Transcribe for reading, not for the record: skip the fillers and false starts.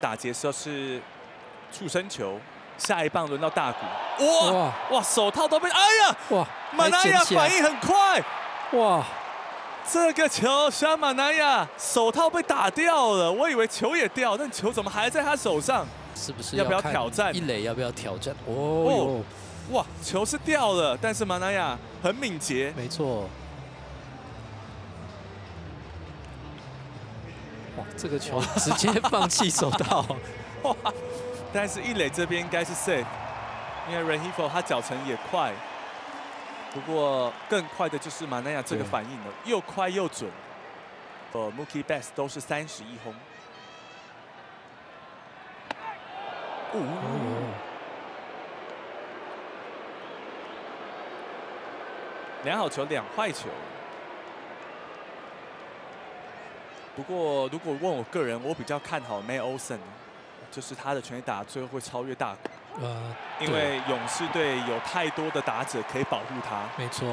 打结时候是触身球，下一棒轮到大谷，哇手套都被，哎呀，哇，马南亚反应很快，哇，这个球小马南亚手套被打掉了，我以为球也掉，但球怎么还在他手上？是不是要挑战一垒？要不要挑战？哦。 哇，球是掉了，但是马南亚很敏捷。没错。哇，这个球直接放弃手套。哇，但是一垒这边应该是 safe， 因为 Renifo 他脚程也快。不过更快的就是马南亚这个反应了，又快又准。Mookie Betts 都是31轰。2好球，2坏球。不过，如果问我个人，我比较看好 May Olsen， 就是他的全垒打最后会超越大谷。因为勇士队有太多的打者可以保护他。没错。